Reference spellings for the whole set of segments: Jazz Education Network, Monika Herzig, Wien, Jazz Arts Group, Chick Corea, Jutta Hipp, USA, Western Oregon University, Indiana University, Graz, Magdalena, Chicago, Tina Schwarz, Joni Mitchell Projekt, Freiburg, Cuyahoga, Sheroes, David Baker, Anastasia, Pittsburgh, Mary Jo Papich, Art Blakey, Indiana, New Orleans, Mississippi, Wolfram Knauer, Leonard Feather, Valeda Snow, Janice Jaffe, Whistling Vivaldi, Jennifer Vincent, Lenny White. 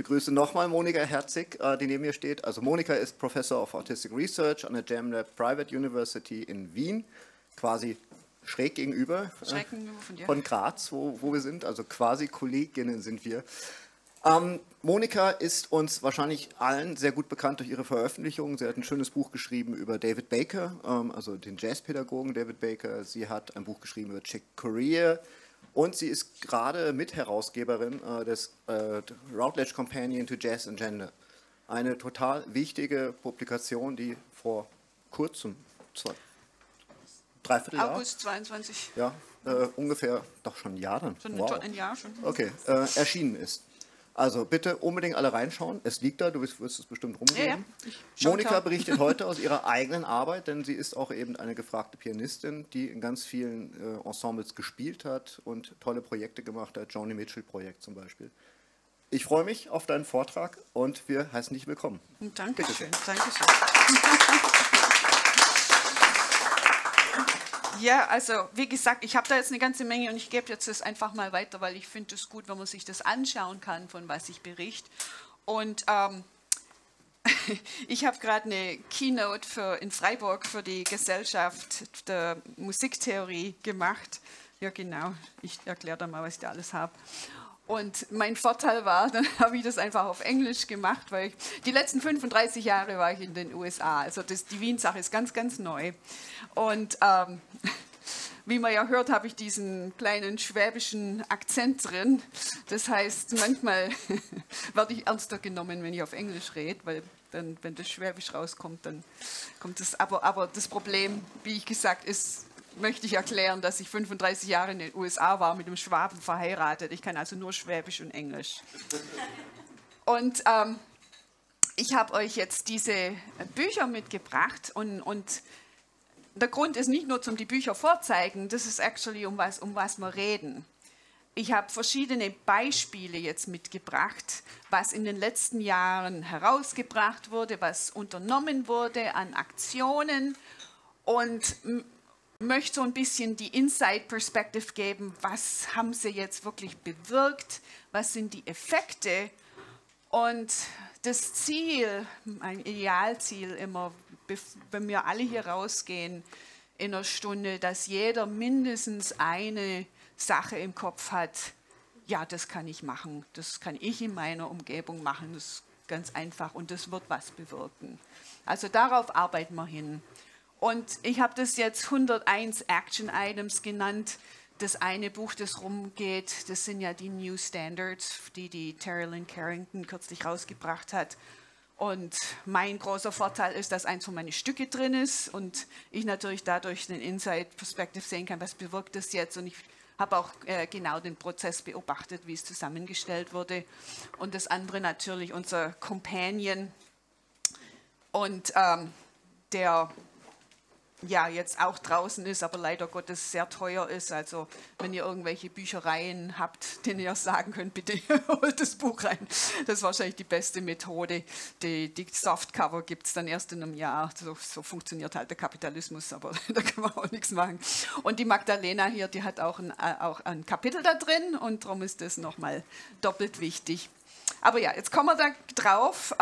Ich begrüße nochmal Monika Herzig, die neben mir steht. Also Monika ist Professor of Artistic Research an der Jam Lab Private University in Wien, quasi schräg gegenüber von Graz, wo wir sind. Also quasi Kolleginnen sind wir. Monika ist uns wahrscheinlich allen sehr gut bekannt durch ihre Veröffentlichungen. Sie hat ein schönes Buch geschrieben über David Baker, also den Jazzpädagogen David Baker. Sie hat ein Buch geschrieben über Chick Corea. Und sie ist gerade Mitherausgeberin des Routledge Companion to Jazz and Gender. Eine total wichtige Publikation, die vor kurzem, dreiviertel Jahr. August 22. Ja, ungefähr, doch schon ein Jahr dann. Schon ein Jahr. Okay, erschienen ist. Also bitte unbedingt alle reinschauen. Es liegt da, du wirst es bestimmt rumgeben. Ja. Monika berichtet heute aus ihrer eigenen Arbeit, denn sie ist auch eben eine gefragte Pianistin, die in ganz vielen Ensembles gespielt hat und tolle Projekte gemacht hat, Joni Mitchell Projekt zum Beispiel. Ich freue mich auf deinen Vortrag und wir heißen dich willkommen. Dankeschön. Dankeschön. Ja, also wie gesagt, ich habe da jetzt eine ganze Menge und ich gebe jetzt das einfach mal weiter, weil ich finde es gut, wenn man sich das anschauen kann, von was ich berichte. Und ich habe gerade eine Keynote in Freiburg für die Gesellschaft der Musiktheorie gemacht. Ja genau, ich erkläre dann mal, was ich da alles habe. Und mein Vorteil war, dann habe ich das einfach auf Englisch gemacht, weil die letzten 35 Jahre war ich in den USA. Also die Wien-Sache ist ganz, ganz neu. Und wie man ja hört, habe ich diesen kleinen schwäbischen Akzent drin. Das heißt, manchmal werde ich ernster genommen, wenn ich auf Englisch rede, weil dann, wenn das Schwäbisch rauskommt, dann kommt das. Aber das Problem, wie ich gesagt, ist, möchte ich erklären, dass ich 35 Jahre in den USA war, mit einem Schwaben verheiratet. Ich kann also nur Schwäbisch und Englisch. Und ich habe euch jetzt diese Bücher mitgebracht und der Grund ist nicht nur, um die Bücher vorzeigen, das ist actually, um was wir reden. Ich habe verschiedene Beispiele jetzt mitgebracht, was in den letzten Jahren herausgebracht wurde, was unternommen wurde an Aktionen und möchte so ein bisschen die Inside-Perspective geben, was haben sie jetzt wirklich bewirkt, was sind die Effekte und das Ziel, mein Idealziel immer, wenn wir alle hier rausgehen in einer Stunde, dass jeder mindestens eine Sache im Kopf hat, ja, das kann ich machen, das kann ich in meiner Umgebung machen, das ist ganz einfach und das wird was bewirken. Also darauf arbeiten wir hin. Und ich habe das jetzt 101 Action Items genannt. Das eine Buch, das rumgeht, das sind ja die New Standards, die Terri Lyne Carrington kürzlich rausgebracht hat. Und mein großer Vorteil ist, dass eins von meinen Stücke drin ist und ich natürlich dadurch den Inside-Perspective sehen kann, was bewirkt das jetzt. Und ich habe auch genau den Prozess beobachtet, wie es zusammengestellt wurde. Und das andere natürlich unser Companion und der ja jetzt auch draußen ist, aber leider Gottes sehr teuer ist. Also wenn ihr irgendwelche Büchereien habt, denen ihr sagen könnt, bitte holt das Buch rein. Das ist wahrscheinlich die beste Methode. Die Softcover gibt es dann erst in einem Jahr. So funktioniert halt der Kapitalismus, aber da kann man auch nichts machen. Und die Magdalena hier, die hat auch ein Kapitel da drin und darum ist das nochmal doppelt wichtig. Aber ja, jetzt kommen wir da drauf.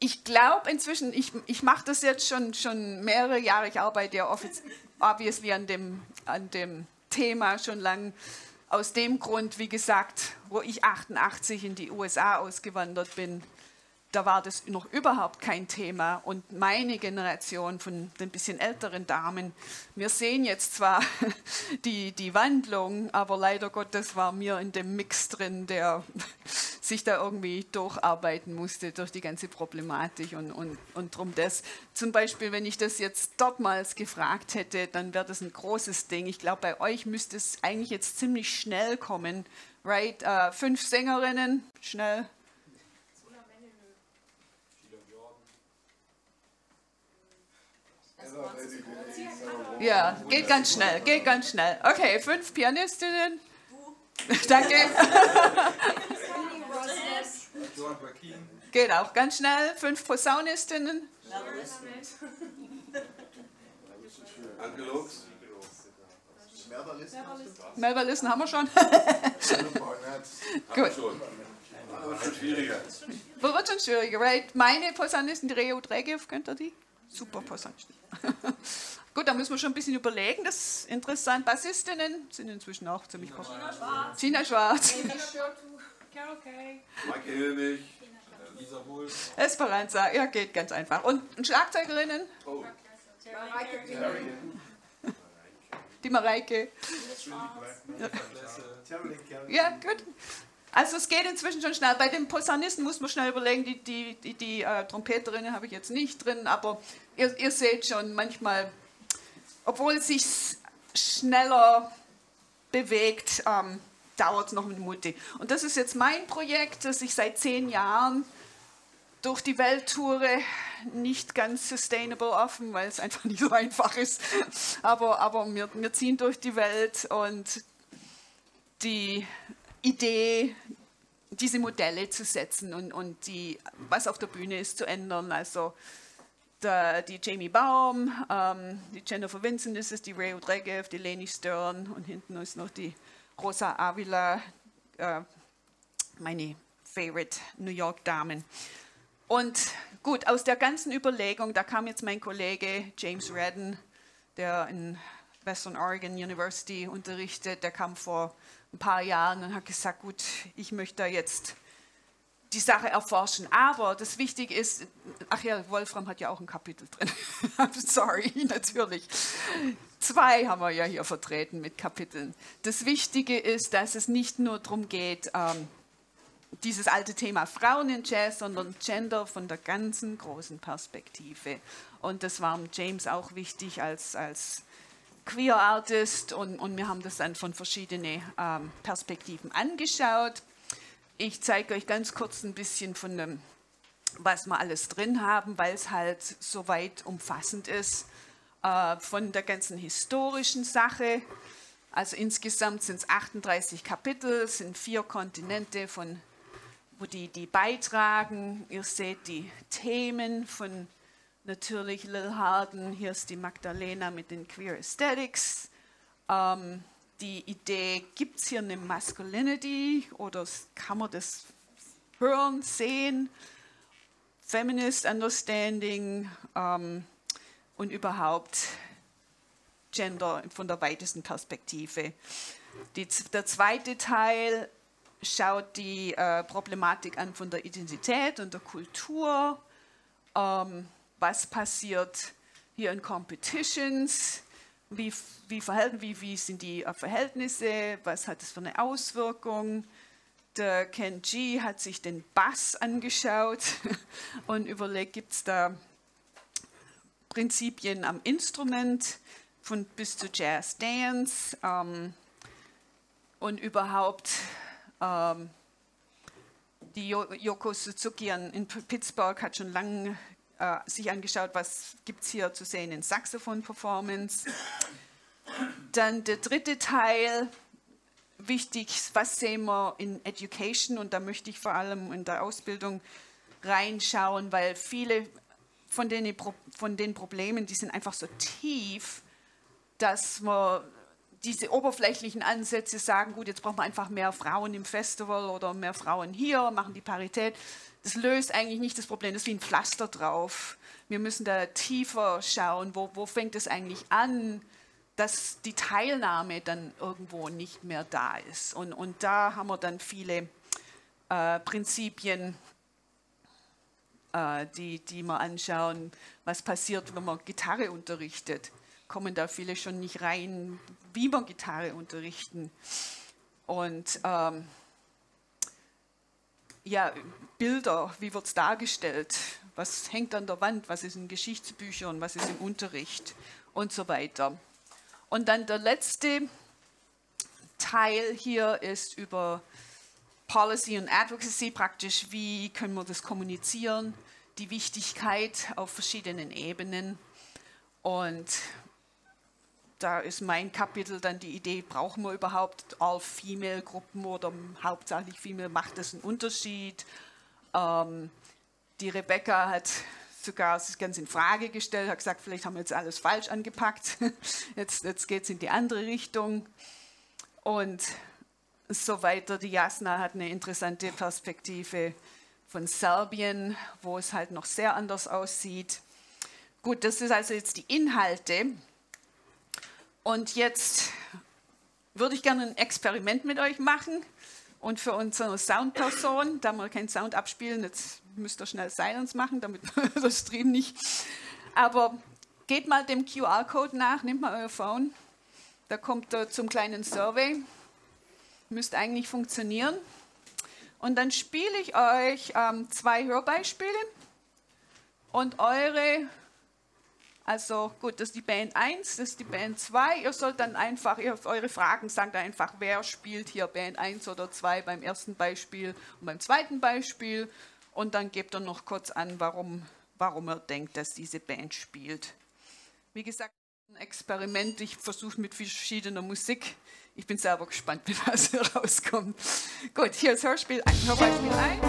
Ich glaube inzwischen, ich mache das jetzt schon mehrere Jahre, ich arbeite ja obviously an dem Thema schon lang. Aus dem Grund, wie gesagt, wo ich 88 in die USA ausgewandert bin, da war das noch überhaupt kein Thema. Und meine Generation von den bisschen älteren Damen, wir sehen jetzt zwar die Wandlung, aber leider Gottes war mir in dem Mix drin, der sich da irgendwie durcharbeiten musste durch die ganze Problematik und drum das. Zum Beispiel, wenn ich das jetzt dortmals gefragt hätte, dann wäre das ein großes Ding. Ich glaube, bei euch müsste es eigentlich jetzt ziemlich schnell kommen. Right? 5 Sängerinnen, schnell. Ja, geht ganz schnell, geht ganz schnell. Okay, 5 Pianistinnen. Danke. Geht auch ganz schnell. 5 Posaunistinnen. Melbalisten haben wir schon. Gut. wird schon schwieriger. Das wird schon schwieriger, weil meine Posaunisten, die Reut Regev, kennt ihr die? Super Posaunisten. Gut, da müssen wir schon ein bisschen überlegen. Das ist interessant. Bassistinnen sind inzwischen auch ziemlich populär. Tina Schwarz. Mike Hilwig. Esperanza, ja, geht ganz einfach. Und Schlagzeugerinnen? Oh. Die Mareike. Ja, gut. Also es geht inzwischen schon schnell. Bei den Posaunisten muss man schnell überlegen, die Trompeterinnen habe ich jetzt nicht drin, aber ihr seht schon manchmal, obwohl es sich schneller bewegt, dauert es noch mit Mutti. Und das ist jetzt mein Projekt, das ich seit 10 Jahren durch die Welt toure, nicht ganz sustainable offen, weil es einfach nicht so einfach ist. Aber wir ziehen durch die Welt und die Idee, diese Modelle zu setzen und was auf der Bühne ist, zu ändern. Also die Jamie Baum, die Jennifer Vincent ist es, die Reut Regev, die Leni Stern und hinten ist noch die Rosa Avila, meine favorite New York Damen. Und gut, aus der ganzen Überlegung, da kam jetzt mein Kollege James Redden, der in Western Oregon University unterrichtet, der kam vor ein paar Jahren und hat gesagt, gut, ich möchte da jetzt die Sache erforschen. Aber das Wichtige ist, ach ja, Wolfram hat ja auch ein Kapitel drin. Sorry, natürlich. 2 haben wir ja hier vertreten mit Kapiteln. Das Wichtige ist, dass es nicht nur darum geht, dieses alte Thema Frauen in Jazz, sondern Gender von der ganzen großen Perspektive. Und das war James auch wichtig als Queer Artist und wir haben das dann von verschiedenen Perspektiven angeschaut. Ich zeige euch ganz kurz ein bisschen von dem, was wir alles drin haben, weil es halt so weit umfassend ist, von der ganzen historischen Sache. Also insgesamt sind es 38 Kapitel, sind 4 Kontinente von wo die beitragen. Ihr seht die Themen von natürlich Lil Harden. Hier ist die Magdalena mit den Queer Aesthetics. Die Idee, gibt es hier eine Masculinity oder kann man das hören, sehen? Feminist Understanding und überhaupt Gender von der weitesten Perspektive. Der zweite Teil schaut die Problematik an von der Identität und der Kultur, was passiert hier in Competitions, wie sind die Verhältnisse, was hat es für eine Auswirkung. Der Ken G. hat sich den Bass angeschaut und überlegt, gibt es da Prinzipien am Instrument von bis zu Jazz Dance und überhaupt. Die Yoko Suzuki in Pittsburgh hat schon lange sich angeschaut, was gibt es hier zu sehen in Saxophon-Performance. Dann der dritte Teil, wichtig, was sehen wir in Education, und da möchte ich vor allem in der Ausbildung reinschauen, weil viele von den Problemen, die sind einfach so tief, dass man diese oberflächlichen Ansätze sagen, gut, jetzt brauchen wir einfach mehr Frauen im Festival oder mehr Frauen hier, machen die Parität. Das löst eigentlich nicht das Problem, das ist wie ein Pflaster drauf. Wir müssen da tiefer schauen, wo fängt es eigentlich an, dass die Teilnahme dann irgendwo nicht mehr da ist. Und da haben wir dann viele Prinzipien, die wir anschauen, was passiert, wenn man Gitarre unterrichtet. Kommen da viele schon nicht rein, wie man Gitarre unterrichten. Und ja, Bilder, wie wird es dargestellt? Was hängt an der Wand? Was ist in Geschichtsbüchern? Was ist im Unterricht? Und so weiter. Und dann der letzte Teil hier ist über Policy und Advocacy praktisch. Wie können wir das kommunizieren? Die Wichtigkeit auf verschiedenen Ebenen. Und da ist mein Kapitel dann die Idee, brauchen wir überhaupt All-Female-Gruppen oder hauptsächlich Female, macht das einen Unterschied? Die Rebecca hat sogar sich ganz in Frage gestellt, hat gesagt, vielleicht haben wir jetzt alles falsch angepackt, jetzt geht es in die andere Richtung. Und so weiter. Die Jasna hat eine interessante Perspektive von Serbien, wo es halt noch sehr anders aussieht. Gut, das ist also jetzt die Inhalte. Und jetzt würde ich gerne ein Experiment mit euch machen. Und für unsere Soundperson, da wir keinen Sound abspielen, jetzt müsst ihr schnell Silence machen, damit der Stream nicht. Aber geht mal dem QR-Code nach, nehmt mal euer Phone. Da kommt ihr zum kleinen Survey. Müsste eigentlich funktionieren. Und dann spiele ich euch zwei Hörbeispiele. Und eure, also gut, das ist die Band 1, das ist die Band 2. Ihr sollt dann einfach, ihr habt eure Fragen, sagt einfach, wer spielt hier Band 1 oder 2 beim ersten Beispiel und beim zweiten Beispiel. Und dann gebt ihr noch kurz an, warum er denkt, dass diese Band spielt. Wie gesagt, ein Experiment. Ich versuche mit verschiedener Musik. Ich bin selber gespannt, wie das herauskommt. Gut, hier ist Hörspiel 1. Hörbeispiel 1.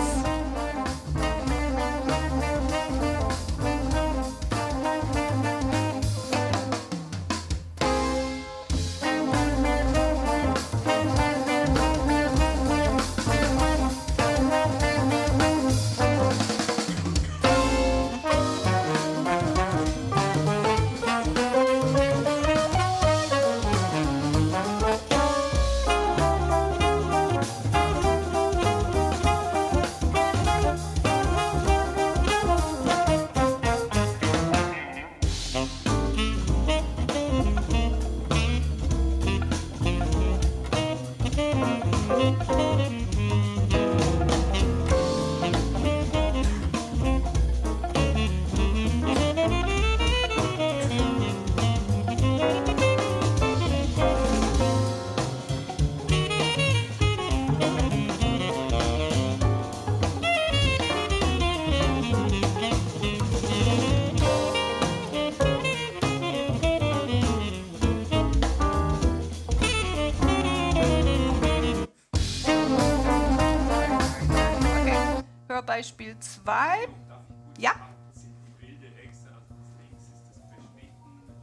Beispiel 2. Ja.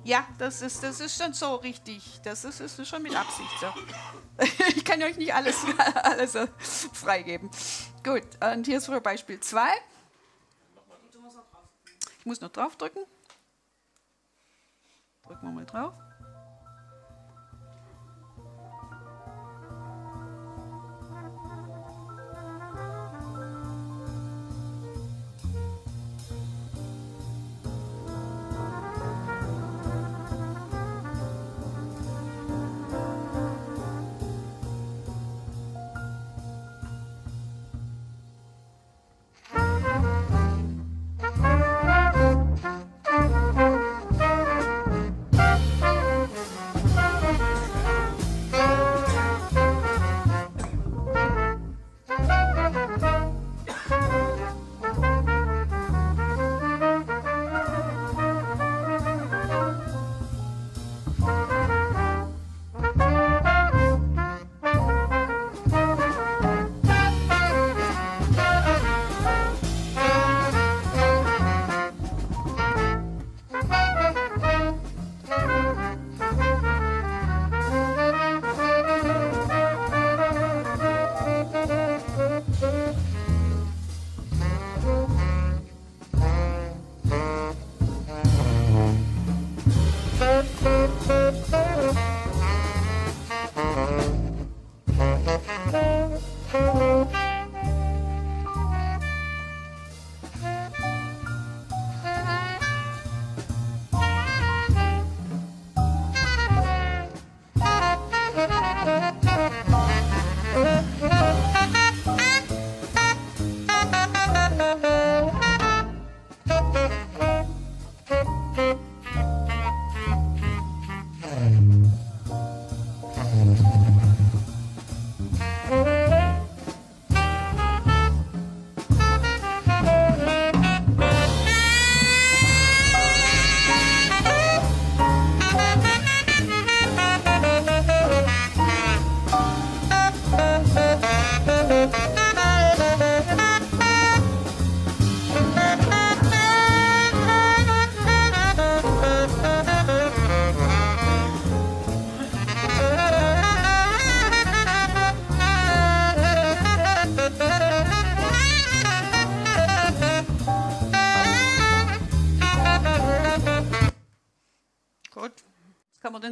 Ja, das ist schon so richtig. Das ist schon mit Absicht so. Ich kann euch nicht alles freigeben. Gut, und hier ist für Beispiel 2. Ich muss noch drauf drücken. Drücken wir mal drauf.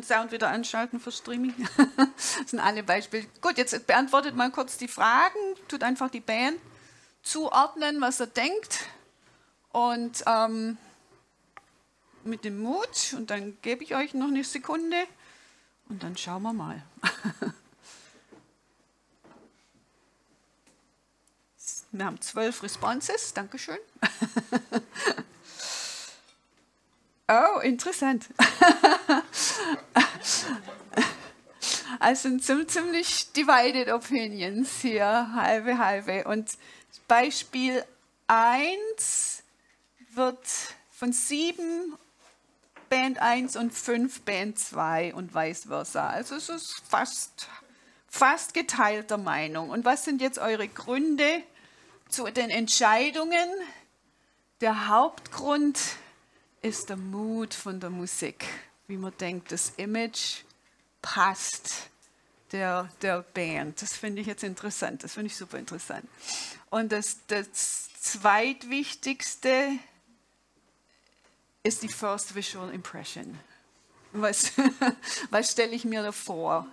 Sound wieder einschalten für Streaming. Das sind alle Beispiele. Gut, jetzt beantwortet mal kurz die Fragen, tut einfach die Band zuordnen, was er denkt und mit dem Mut, und dann gebe ich euch noch eine Sekunde und dann schauen wir mal. Wir haben 12 Responses, Dankeschön. Oh, interessant. Also sind ziemlich divided opinions hier, halbe, halbe. Und Beispiel 1 wird von 7 Band 1 und 5 Band 2 und vice versa. Also es ist fast geteilter Meinung. Und was sind jetzt eure Gründe zu den Entscheidungen? Der Hauptgrund ist der Mut von der Musik, wie man denkt, das Image passt der Band. Das finde ich jetzt interessant, das finde ich super interessant. Und das zweitwichtigste ist die First Visual Impression. Was stelle ich mir da vor?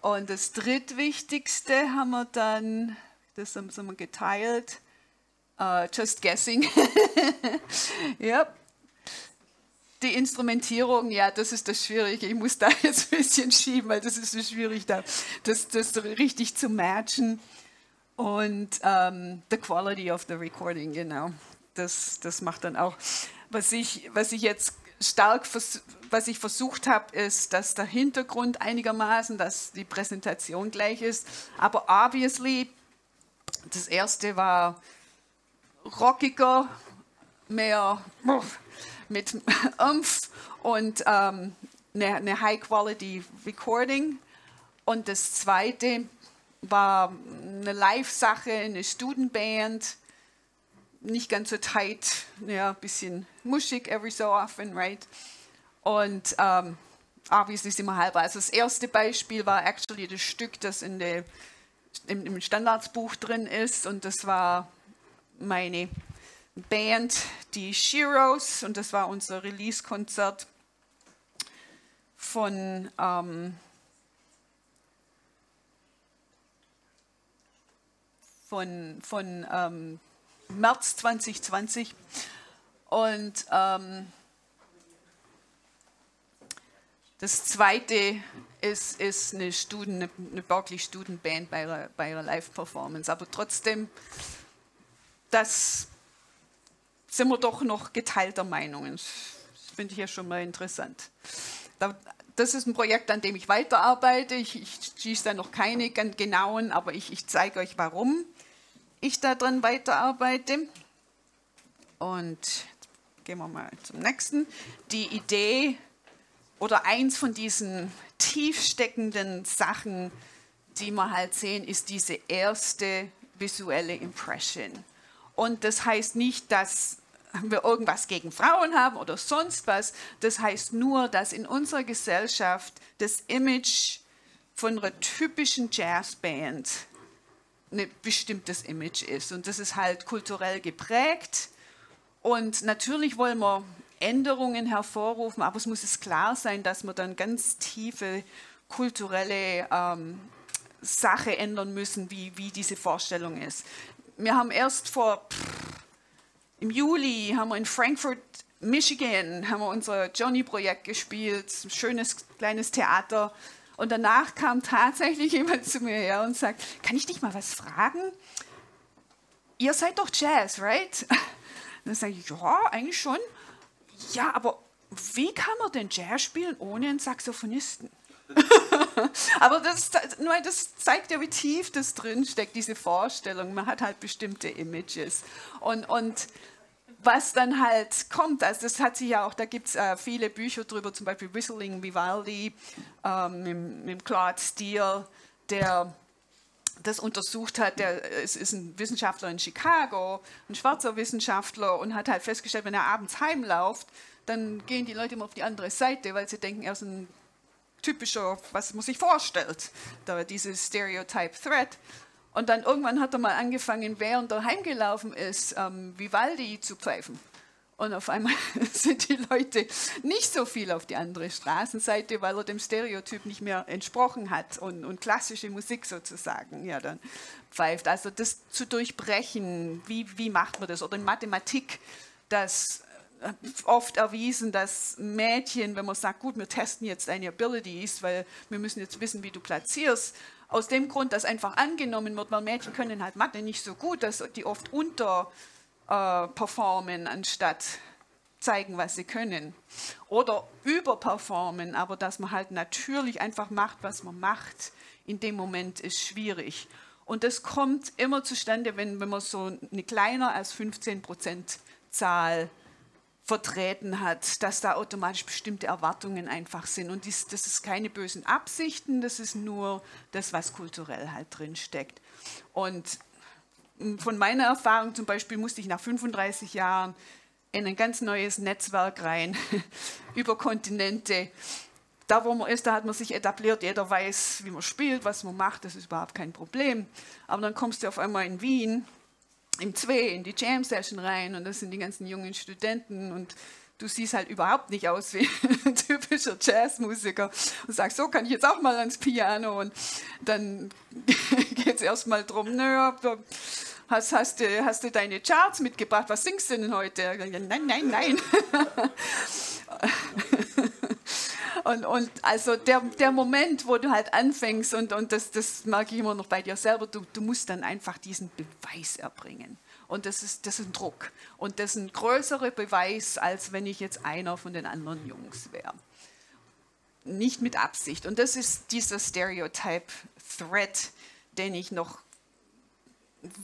Und das drittwichtigste haben wir dann, das haben wir geteilt, just guessing. Yep. Die Instrumentierung, ja, das ist das Schwierige. Ich muss da jetzt ein bisschen schieben, weil das ist so schwierig, das richtig zu matchen. Und the quality of the recording, genau. Das macht dann auch. Was ich jetzt stark, was ich versucht habe, ist, dass der Hintergrund einigermaßen, dass die Präsentation gleich ist. Aber obviously, das erste war rockiger, mehr mit Umf und eine High-Quality-Recording. Und das zweite war eine Live-Sache, eine Studentenband, nicht ganz so tight, ja, ein bisschen muschig every so often, right? Und obviously sind wir halber. Also das erste Beispiel war actually das Stück, das im Standardsbuch drin ist, und das war meine Band, die Sheroes, und das war unser Release-Konzert von März 2020. Und das zweite ist eine Berkeley-Student-Band bei ihrer Live-Performance. Aber trotzdem, das sind wir doch noch geteilter Meinungen. Das finde ich ja schon mal interessant. Das ist ein Projekt, an dem ich weiterarbeite. Ich schieße da noch keine ganz genauen, aber ich zeige euch, warum ich da dran weiterarbeite. Und gehen wir mal zum nächsten. Die Idee oder eins von diesen tiefsteckenden Sachen, die wir halt sehen, ist diese erste visuelle Impression. Und das heißt nicht, dass wir irgendwas gegen Frauen haben oder sonst was. Das heißt nur, dass in unserer Gesellschaft das Image von einer typischen Jazzband ein bestimmtes Image ist. Und das ist halt kulturell geprägt. Und natürlich wollen wir Änderungen hervorrufen, aber es muss es klar sein, dass wir dann ganz tiefe kulturelle Sache ändern müssen, wie diese Vorstellung ist. Wir haben erst im Juli haben wir in Frankfurt, Michigan, haben wir unser Johnny-Projekt gespielt, ein schönes kleines Theater. Und danach kam tatsächlich jemand zu mir her und sagt, kann ich dich mal was fragen? Ihr seid doch Jazz, right? Und dann sage ich, ja, eigentlich schon. Ja, aber wie kann man denn Jazz spielen ohne einen Saxophonisten? Aber das zeigt ja, wie tief das drinsteckt, diese Vorstellung. Man hat halt bestimmte Images. Und was dann halt kommt, also das hat sich ja auch, da gibt es viele Bücher drüber, zum Beispiel Whistling Vivaldi mit Claude Steele, der das untersucht hat. Es ist ein Wissenschaftler in Chicago, ein schwarzer Wissenschaftler, und hat halt festgestellt, wenn er abends heimläuft, dann gehen die Leute immer auf die andere Seite, weil sie denken, er ist ein typischer, was man sich vorstellt, da dieses Stereotype-Thread. Und dann irgendwann hat er mal angefangen, während er heimgelaufen ist, Vivaldi zu pfeifen. Und auf einmal sind die Leute nicht so viel auf die andere Straßenseite, weil er dem Stereotyp nicht mehr entsprochen hat und klassische Musik sozusagen ja dann pfeift. Also das zu durchbrechen, wie macht man das? Oder in Mathematik, das oft erwiesen, dass Mädchen, wenn man sagt, gut, wir testen jetzt deine Abilities, weil wir müssen jetzt wissen, wie du platzierst, aus dem Grund, dass einfach angenommen wird, weil Mädchen können halt Mathe nicht so gut, dass die oft performen, anstatt zeigen, was sie können. Oder überperformen, aber dass man halt natürlich einfach macht, was man macht, in dem Moment ist schwierig. Und das kommt immer zustande, wenn man so eine kleiner als 15% Zahl vertreten hat, dass da automatisch bestimmte Erwartungen einfach sind. Und das ist keine bösen Absichten, das ist nur das, was kulturell halt drin steckt. Und von meiner Erfahrung zum Beispiel musste ich nach 35 Jahren in ein ganz neues Netzwerk rein, über Kontinente. Da, wo man ist, da hat man sich etabliert, jeder weiß, wie man spielt, was man macht, das ist überhaupt kein Problem. Aber dann kommst du auf einmal in Wien, im Zwei, in die Jam Session rein und das sind die ganzen jungen Studenten und du siehst halt überhaupt nicht aus wie ein typischer Jazzmusiker und sagst, so kann ich jetzt auch mal ans Piano und dann geht es erstmal drum, naja, hast du deine Charts mitgebracht, was singst du denn heute? Nein, nein, nein. Und also der Moment, wo du halt anfängst und das merke ich immer noch bei dir selber, du musst dann einfach diesen Beweis erbringen. Und das ist ein Druck. Und das ist ein größerer Beweis, als wenn ich jetzt einer von den anderen Jungs wäre. Nicht mit Absicht. Und das ist dieser Stereotype-Threat, den ich noch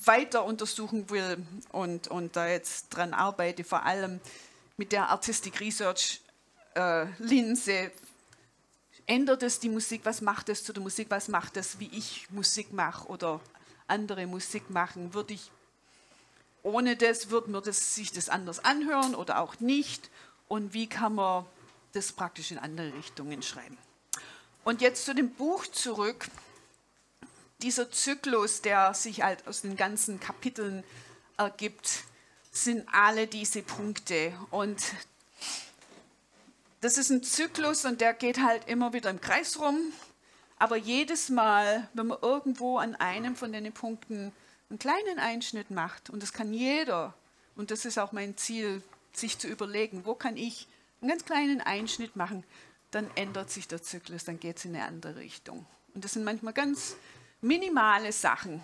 weiter untersuchen will und da jetzt dran arbeite, vor allem mit der Artistic Research-Linse. Ändert es die Musik? Was macht es zu der Musik? Was macht es, wie ich Musik mache oder andere Musik machen? Ohne das wird man sich das anders anhören oder auch nicht. Und wie kann man das praktisch in andere Richtungen schreiben? Und jetzt zu dem Buch zurück. Dieser Zyklus, der sich halt aus den ganzen Kapiteln ergibt, sind alle diese Punkte. Und das ist ein Zyklus und der geht halt immer wieder im Kreis rum. Aber jedes Mal, wenn man irgendwo an einem von den Punkten einen kleinen Einschnitt macht, und das kann jeder, und das ist auch mein Ziel, sich zu überlegen, wo kann ich einen ganz kleinen Einschnitt machen, dann ändert sich der Zyklus, dann geht es in eine andere Richtung. Und das sind manchmal ganz minimale Sachen.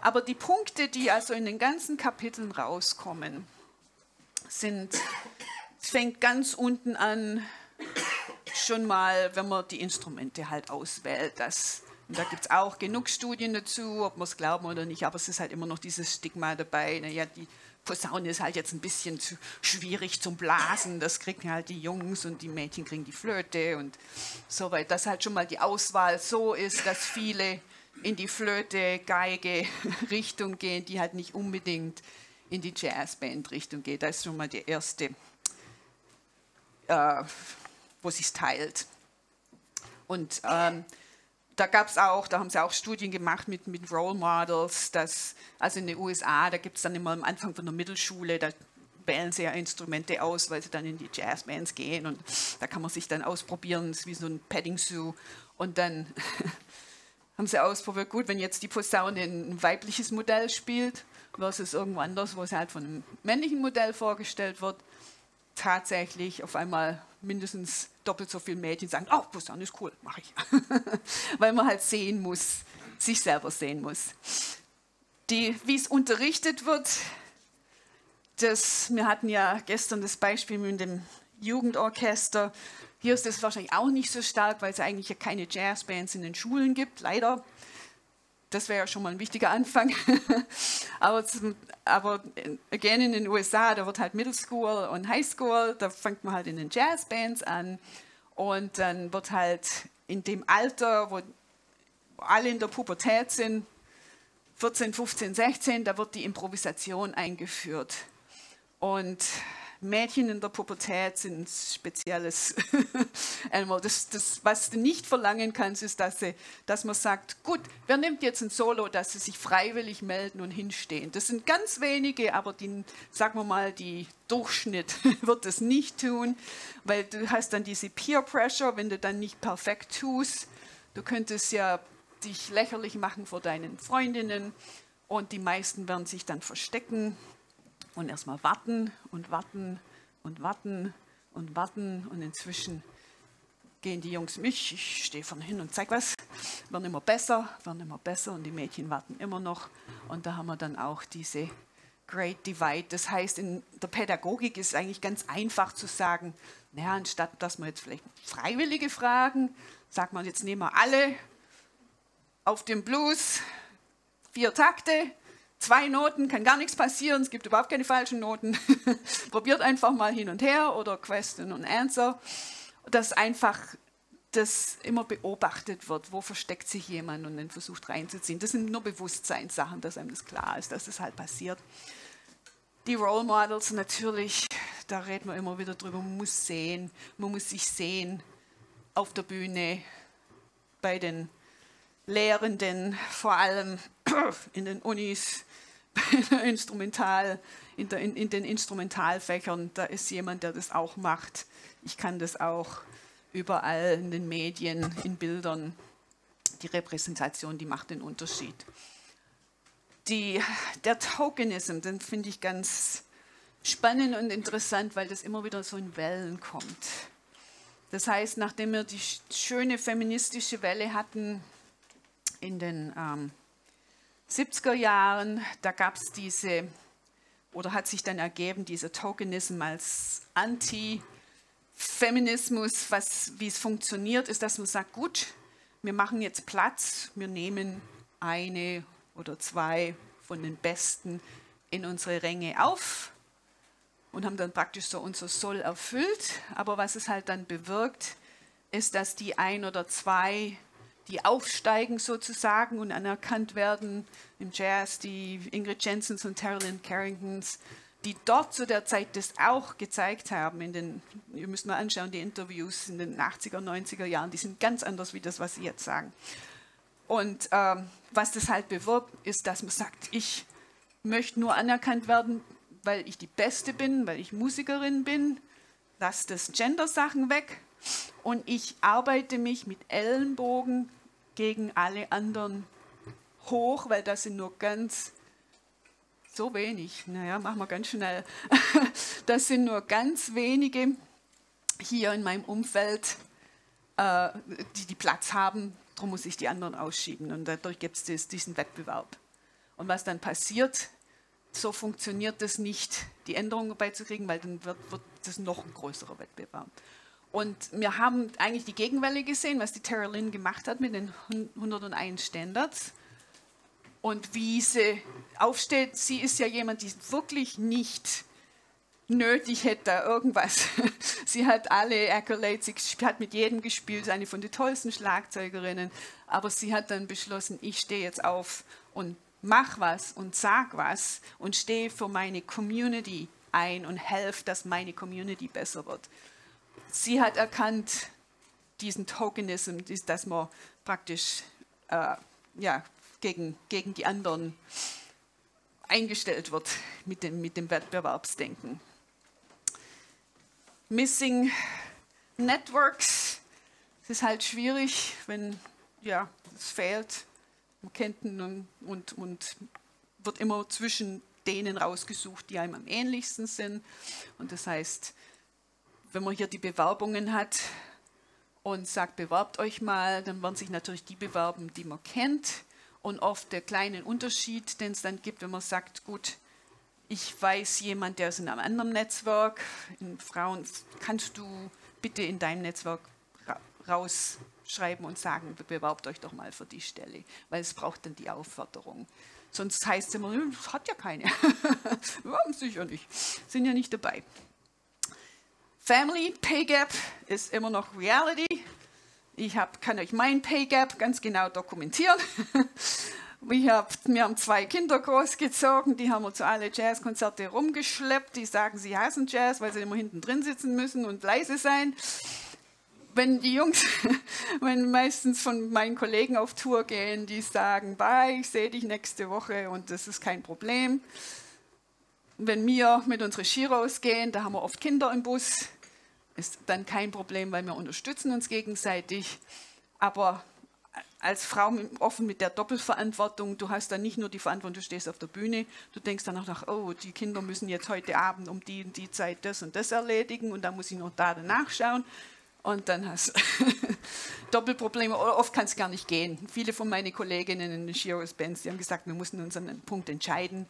Aber die Punkte, die also in den ganzen Kapiteln rauskommen, es fängt ganz unten an, schon mal, wenn man die Instrumente halt auswählt, und da gibt es auch genug Studien dazu, ob wir es glauben oder nicht, aber es ist halt immer noch dieses Stigma dabei. Naja, die Posaune ist halt jetzt ein bisschen zu schwierig zum Blasen, das kriegen halt die Jungs und die Mädchen kriegen die Flöte und so weiter. Dass halt schon mal die Auswahl so ist, dass viele in die Flöte, Geige Richtung gehen, die halt nicht unbedingt in die Jazzband Richtung geht. Da ist schon mal die erste, wo es sich teilt. Und da haben sie auch Studien gemacht mit Role Models, also in den USA, da gibt es dann immer am Anfang von der Mittelschule, da wählen sie ja Instrumente aus, weil sie dann in die Jazzbands gehen und da kann man sich dann ausprobieren, das ist wie so ein Petting Zoo. Und dann haben sie ausprobiert, gut, wenn jetzt die Posaune ein weibliches Modell spielt versus irgendwo anders, wo sie halt von einem männlichen Modell vorgestellt wird, tatsächlich auf einmal mindestens doppelt so viele Mädchen sagen, oh, Posaune ist cool, mache ich. Weil man halt sich selber sehen muss. Wie es unterrichtet wird, wir hatten ja gestern das Beispiel mit dem Jugendorchester. Hier ist das wahrscheinlich auch nicht so stark, weil es eigentlich ja keine Jazzbands in den Schulen gibt, leider. Das wäre ja schon mal ein wichtiger Anfang. aber again, in den USA, da wird halt Middle School und High School, da fängt man halt in den Jazzbands an. Und dann wird halt in dem Alter, wo alle in der Pubertät sind, 14, 15, 16, da wird die Improvisation eingeführt. Und Mädchen in der Pubertät sind ein spezielles Animal. Das, was du nicht verlangen kannst, ist, dass man sagt, gut, wer nimmt jetzt ein Solo, dass sie sich freiwillig melden und hinstehen. Das sind ganz wenige, aber die, sagen wir mal, die Durchschnitt wird das nicht tun, weil du hast dann diese Peer Pressure, wenn du dann nicht perfekt tust. Du könntest ja dich lächerlich machen vor deinen Freundinnen und die meisten werden sich dann verstecken und erstmal warten und warten und warten und warten und inzwischen gehen die Jungs mich, ich stehe vorne hin und zeig was, werden immer besser und die Mädchen warten immer noch und da haben wir dann auch diese Great Divide, das heißt in der Pädagogik ist eigentlich ganz einfach zu sagen, naja, anstatt dass wir jetzt vielleicht Freiwillige fragen, sagt man, jetzt nehmen wir alle auf dem Blues 4 Takte, 2 Noten, kann gar nichts passieren, es gibt überhaupt keine falschen Noten. Probiert einfach mal hin und her oder Question und Answer, dass einfach das immer beobachtet wird, wo versteckt sich jemand und dann versucht reinzuziehen. Das sind nur Bewusstseinssachen, dass einem das klar ist, dass das halt passiert. Die Role Models natürlich, da reden wir immer wieder drüber, man muss sehen, man muss sich sehen auf der Bühne, bei den Lehrenden, vor allem in den Unis, in den Instrumentalfächern, da ist jemand, der das auch macht. Ich kann das auch überall in den Medien, in Bildern. Die Repräsentation, die macht den Unterschied. Der Tokenism, den finde ich ganz spannend und interessant, weil das immer wieder so in Wellen kommt. Das heißt, nachdem wir die schöne feministische Welle hatten, in den 70er Jahren, da gab es diese, oder hat sich dann ergeben, dieser Tokenism als Anti-Feminismus, wie es funktioniert, ist, dass man sagt, gut, wir machen jetzt Platz, wir nehmen eine oder zwei von den Besten in unsere Ränge auf und haben dann praktisch so unser Soll erfüllt. Aber was es halt dann bewirkt, ist, dass die ein oder zwei, die aufsteigen sozusagen und anerkannt werden im Jazz, die Ingrid Jensens und Terri Lyne Carringtons, die dort zu der Zeit das auch gezeigt haben. Ihr müsst mal anschauen, die Interviews in den 80er, 90er Jahren, die sind ganz anders wie das, was sie jetzt sagen. Und was das halt bewirkt, ist, dass man sagt, ich möchte nur anerkannt werden, weil ich die Beste bin, weil ich Musikerin bin, lass das Gender-Sachen weg. Und ich arbeite mich mit Ellenbogen gegen alle anderen hoch, weil das sind nur ganz so wenig. Naja, machen wir ganz schnell. Das sind nur ganz wenige hier in meinem Umfeld, die Platz haben. Darum muss ich die anderen ausschieben. Und dadurch gibt es diesen Wettbewerb. Und was dann passiert, so funktioniert das nicht, die Änderung herbeizukriegen, weil dann wird das noch ein größerer Wettbewerb. Und wir haben eigentlich die Gegenwelle gesehen, was die Terri Lyne gemacht hat mit den 101 Standards. Und wie sie aufsteht, sie ist ja jemand, die wirklich nicht nötig hätte da irgendwas. Sie hat alle Accolades, sie hat mit jedem gespielt, eine von den tollsten Schlagzeugerinnen. Aber sie hat dann beschlossen, ich stehe jetzt auf und mach was und sag was und stehe für meine Community ein und helfe, dass meine Community besser wird. Sie hat erkannt, diesen Tokenism, dass man praktisch gegen die anderen eingestellt wird mit dem Wettbewerbsdenken. Missing Networks, es ist halt schwierig, wenn ja, es fehlt, man kennt ihn und wird immer zwischen denen rausgesucht, die einem am ähnlichsten sind. Und das heißt, wenn man hier die Bewerbungen hat und sagt, bewerbt euch mal, dann werden sich natürlich die bewerben, die man kennt. Und oft der kleine Unterschied, den es dann gibt, wenn man sagt, gut, ich weiß jemand, der ist in einem anderen Netzwerk, in Frauen, kannst du bitte in deinem Netzwerk rausschreiben und sagen, bewerbt euch doch mal für die Stelle, weil es braucht dann die Aufforderung. Sonst heißt es immer, das hat ja keine, sicher nicht, sind ja nicht dabei. Family Pay Gap ist immer noch Reality. Ich kann euch mein Pay Gap ganz genau dokumentieren. Wir haben 2 Kinder großgezogen, die haben uns alle Jazzkonzerte rumgeschleppt. Die sagen, sie hassen Jazz, weil sie immer hinten drin sitzen müssen und leise sein. Wenn die Jungs, wenn meistens von meinen Kollegen auf Tour gehen, die sagen, bye, ich sehe dich nächste Woche und das ist kein Problem. Wenn wir mit unseren Giros gehen, da haben wir oft Kinder im Bus, ist dann kein Problem, weil wir unterstützen uns gegenseitig. Aber als Frau offen mit der Doppelverantwortung, du hast dann nicht nur die Verantwortung, du stehst auf der Bühne, du denkst dann auch nach, oh, die Kinder müssen jetzt heute Abend um die und die Zeit das und das erledigen und dann muss ich noch da danach schauen. Und dann hast du Doppelprobleme. Oft kann es gar nicht gehen. Viele von meinen Kolleginnen in den Giros-Bands, die haben gesagt, wir mussten uns an einem Punkt entscheiden.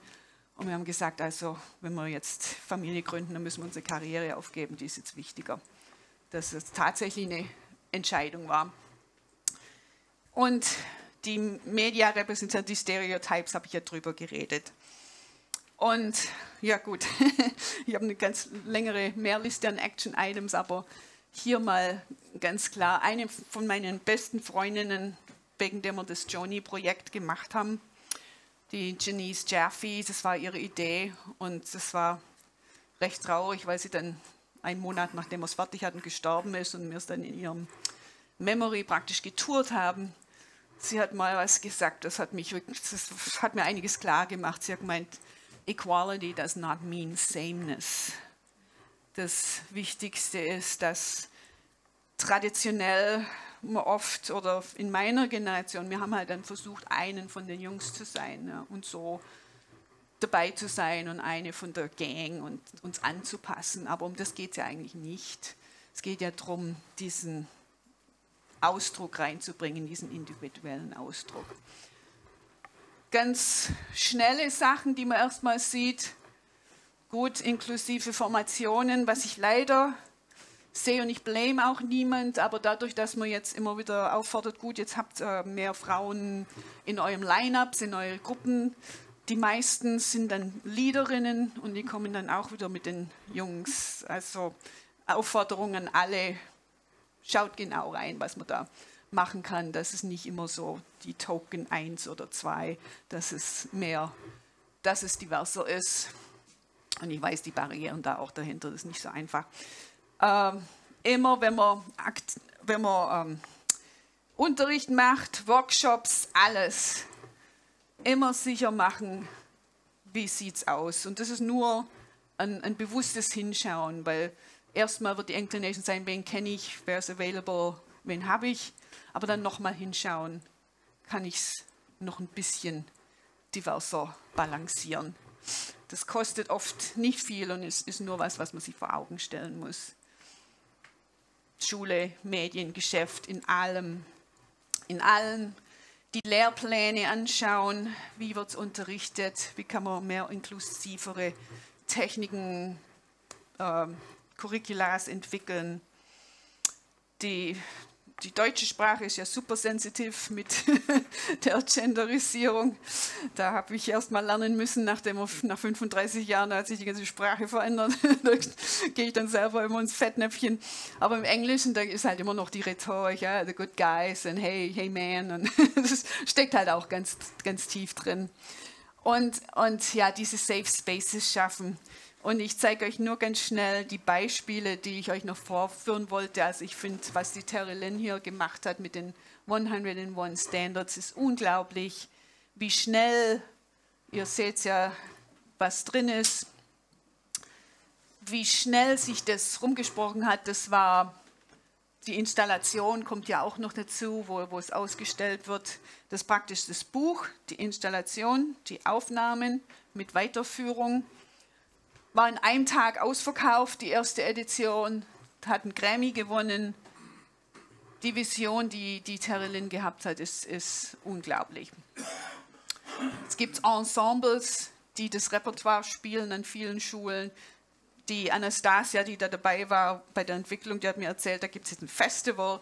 Und wir haben gesagt, also wenn wir jetzt Familie gründen, dann müssen wir unsere Karriere aufgeben, die ist jetzt wichtiger. Dass es tatsächlich eine Entscheidung war. Und die Media repräsentieren die Stereotypes, habe ich ja drüber geredet. Und ja gut, ich habe eine ganz längere Mehrliste an Action-Items, aber hier mal ganz klar, eine von meinen besten Freundinnen, wegen der wir das Joni-Projekt gemacht haben, die Janice Jaffe, das war ihre Idee und das war recht traurig, weil sie dann einen Monat, nachdem wir es fertig hatten, gestorben ist und wir es dann in ihrem Memory praktisch getourt haben. Sie hat mal was gesagt, das hat mir einiges klar gemacht. Sie hat gemeint, Equality does not mean sameness. Das Wichtigste ist, dass traditionell oft oder in meiner Generation, wir haben halt dann versucht, einen von den Jungs zu sein, ja, und so dabei zu sein und eine von der Gang und uns anzupassen. Aber um das geht es ja eigentlich nicht. Es geht ja darum, diesen Ausdruck reinzubringen, diesen individuellen Ausdruck. Ganz schnelle Sachen, die man erstmal sieht. Gut, inklusive Formationen, was ich leider sehe und ich blame auch niemand, aber dadurch, dass man jetzt immer wieder auffordert, gut, jetzt habt mehr Frauen in eurem Line-Ups, in euren Gruppen, die meisten sind dann Leaderinnen und die kommen dann auch wieder mit den Jungs. Also Aufforderung an alle, schaut genau rein, was man da machen kann, dass es nicht immer so die Token 1 oder 2, dass es diverser ist. Und ich weiß, die Barrieren da auch dahinter, das ist nicht so einfach. Immer wenn man Unterricht macht, Workshops, alles, immer sicher machen, wie sieht es aus. Und das ist nur ein bewusstes Hinschauen, weil erstmal wird die Inclination sein, wen kenne ich, wer ist available, wen habe ich. Aber dann nochmal hinschauen, kann ich es noch ein bisschen diverser balancieren. Das kostet oft nicht viel und es ist nur was, was man sich vor Augen stellen muss. Schule, Medien, Geschäft, in allem. In allen die Lehrpläne anschauen, wie wird es unterrichtet, wie kann man mehr inklusivere Techniken, Curriculars entwickeln. Die deutsche Sprache ist ja super sensitiv mit der Genderisierung. Da habe ich erst mal lernen müssen, nach 35 Jahren hat sich die ganze Sprache verändert. Da gehe ich dann selber immer ins Fettnäpfchen. Aber im Englischen, da ist halt immer noch die Rhetorik, ja, the good guys und hey, hey man. Und das steckt halt auch ganz, ganz tief drin. Und ja, diese Safe Spaces schaffen. Und ich zeige euch nur ganz schnell die Beispiele, die ich euch noch vorführen wollte. Also ich finde, was die Terri Lyne hier gemacht hat mit den 101 Standards, ist unglaublich, wie schnell, ihr seht ja, was drin ist, wie schnell sich das rumgesprochen hat. Das war, die Installation kommt ja auch noch dazu, wo es ausgestellt wird. Das praktisch das Buch, die Installation, die Aufnahmen mit Weiterführung. War in einem Tag ausverkauft, die erste Edition, hat einen Grammy gewonnen. Die Vision, die Terri Lyne gehabt hat, ist unglaublich. Es gibt Ensembles, die das Repertoire spielen an vielen Schulen. Die Anastasia, die da dabei war bei der Entwicklung, die hat mir erzählt, da gibt es jetzt ein Festival,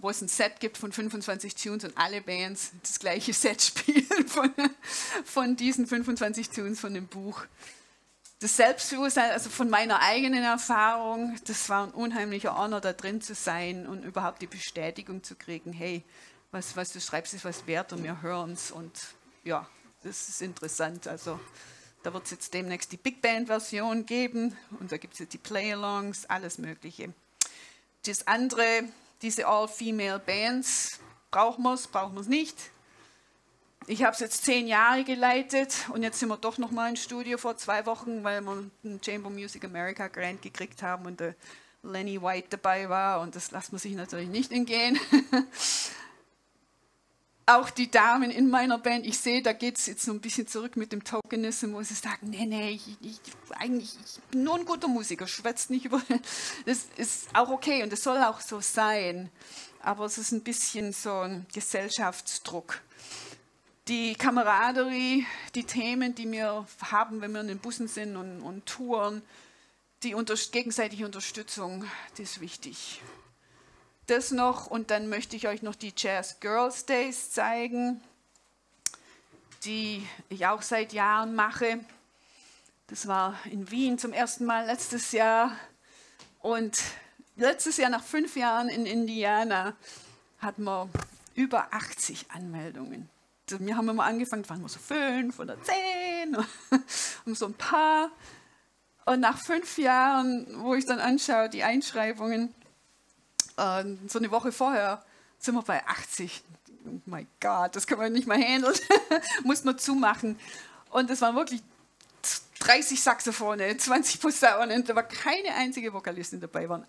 wo es ein Set gibt von 25 Tunes und alle Bands das gleiche Set spielen von diesen 25 Tunes von dem Buch. das Selbstbewusstsein, also von meiner eigenen Erfahrung, das war ein unheimlicher Honor, da drin zu sein und überhaupt die Bestätigung zu kriegen, hey, was du schreibst, ist was wert und wir hören es und ja, das ist interessant. Also da wird es jetzt demnächst die Big Band-Version geben und da gibt es jetzt die Play-Alongs, alles Mögliche. Das andere, diese All-Female-Bands, brauchen wir es nicht. Ich habe es jetzt 10 Jahre geleitet und jetzt sind wir doch noch mal im Studio vor 2 Wochen, weil wir einen Chamber Music America Grant gekriegt haben und der Lenny White dabei war und das lässt man sich natürlich nicht entgehen. Auch die Damen in meiner Band, ich sehe, da geht es jetzt so ein bisschen zurück mit dem Tokenism, wo sie sagen, nee, ich bin nur ein guter Musiker, schwätzt nicht über... Das ist auch okay und das soll auch so sein, aber es ist ein bisschen so ein Gesellschaftsdruck. Die Kameraderie, die Themen, die wir haben, wenn wir in den Bussen sind und touren, die gegenseitige Unterstützung, die ist wichtig. Das noch und dann möchte ich euch noch die Jazz Girls Days zeigen, die ich auch seit Jahren mache. Das war in Wien zum ersten Mal letztes Jahr und letztes Jahr nach 5 Jahren in Indiana hatten wir über 80 Anmeldungen. Wir haben immer angefangen, waren wir so 5 oder 10, und so ein paar. Und nach 5 Jahren, wo ich dann anschaue, die Einschreibungen, so eine Woche vorher, sind wir bei 80. Oh mein Gott, das kann man nicht mal handeln. Muss man zumachen. Und es waren wirklich 30 Saxophone, 20 Posaunen. Da war keine einzige Vokalistin dabei, waren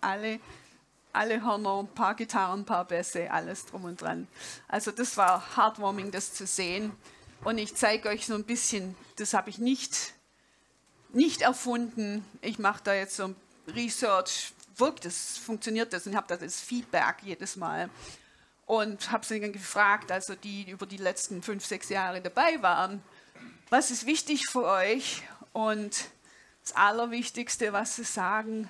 alle Hörner, ein paar Gitarren, ein paar Bässe, alles drum und dran. Also das war heartwarming, das zu sehen. Und ich zeige euch so ein bisschen, das habe ich nicht erfunden. Ich mache da jetzt so ein Research, wirkt das, funktioniert das und habe da das Feedback jedes Mal. Und habe sie dann gefragt, also die über die letzten 5, 6 Jahre dabei waren, was ist wichtig für euch? Und das Allerwichtigste, was sie sagen,